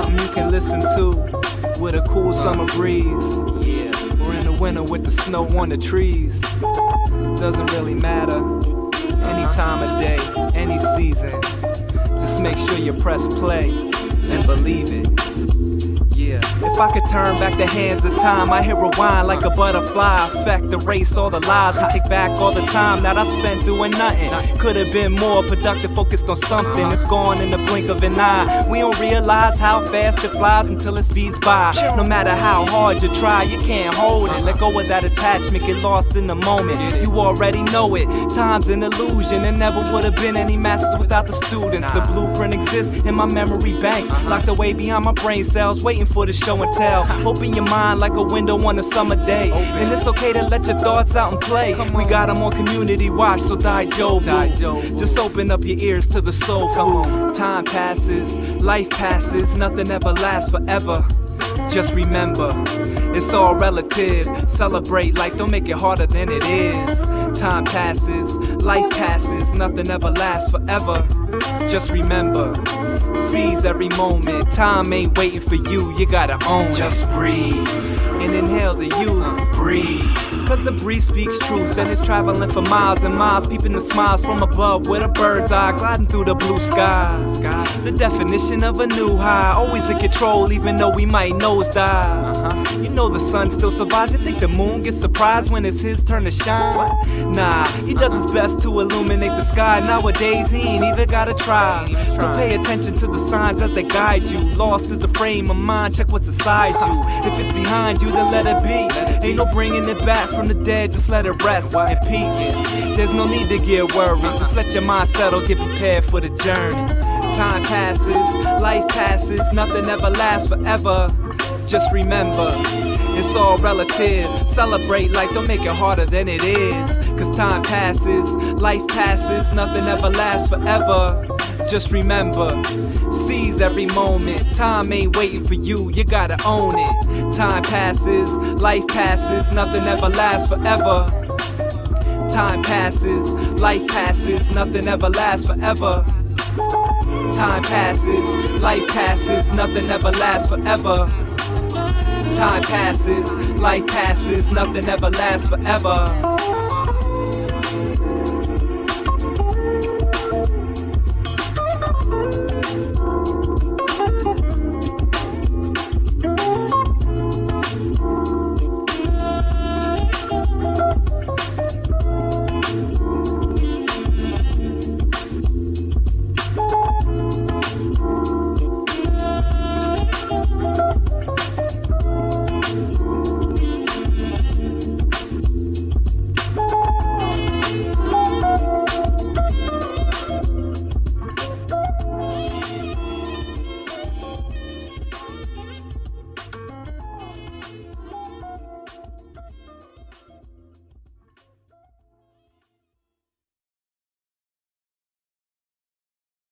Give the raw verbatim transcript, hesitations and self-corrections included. something you can listen to with a cool summer breeze. Yeah, we're in the winter with the snow on the trees. Doesn't really matter, any time of day, any season. Just make sure you press play and believe it. Yeah. If I could turn back the hands of time, I hit rewind like a butterfly effect, erase all the lies, I take back all the time that I spent doing nothing. Could have been more productive, focused on something. It's gone in the blink of an eye. We don't realize how fast it flies until it speeds by. No matter how hard you try, you can't hold it. Let go of that attachment, get lost in the moment. You already know it, time's an illusion. There never would have been any masters without the students. The blueprint exists in my memory banks, locked away behind my brain cells, waiting for the show and tell. Open your mind like a window on a summer day, and it's okay to let your thoughts out and play. We got them on community watch, so daijobu. Just open up your ears to the soul. Come on. Time passes, life passes, nothing ever lasts forever. Just remember, it's all relative. Celebrate life, don't make it harder than it is. Time passes, life passes, nothing ever lasts forever. Just remember, seize every moment. Time ain't waiting for you, you gotta own it. Just breathe, and inhale the you. Breathe, cause the breeze speaks truth, and it's traveling for miles and miles, peeping the smiles from above with a bird's eye, gliding through the blue skies. The definition of a new high, always in control, even though we might nosedive. Uh-huh. You know the sun still survives. You think the moon gets surprised when it's his turn to shine? Nah, he does his best to illuminate the sky. Nowadays, he ain't even gotta try. So pay attention to the signs as they guide you. Lost is the frame of mind, check what's inside you. If it's behind you, then let it be. Ain't no bringing it back from the dead, just let it rest in peace. There's no need to get worried, just let your mind settle, get prepared for the journey. Time passes, life passes, nothing ever lasts forever. Just remember, it's all relative. Celebrate life, don't make it harder than it is. Cause time passes, life passes, nothing ever lasts forever. Just remember, seize every moment. Time ain't waiting for you, you gotta own it. Time passes, life passes, nothing ever lasts forever. Time passes, life passes, nothing ever lasts forever. Time passes, life passes, nothing ever lasts forever. Time passes, life passes, nothing ever lasts forever.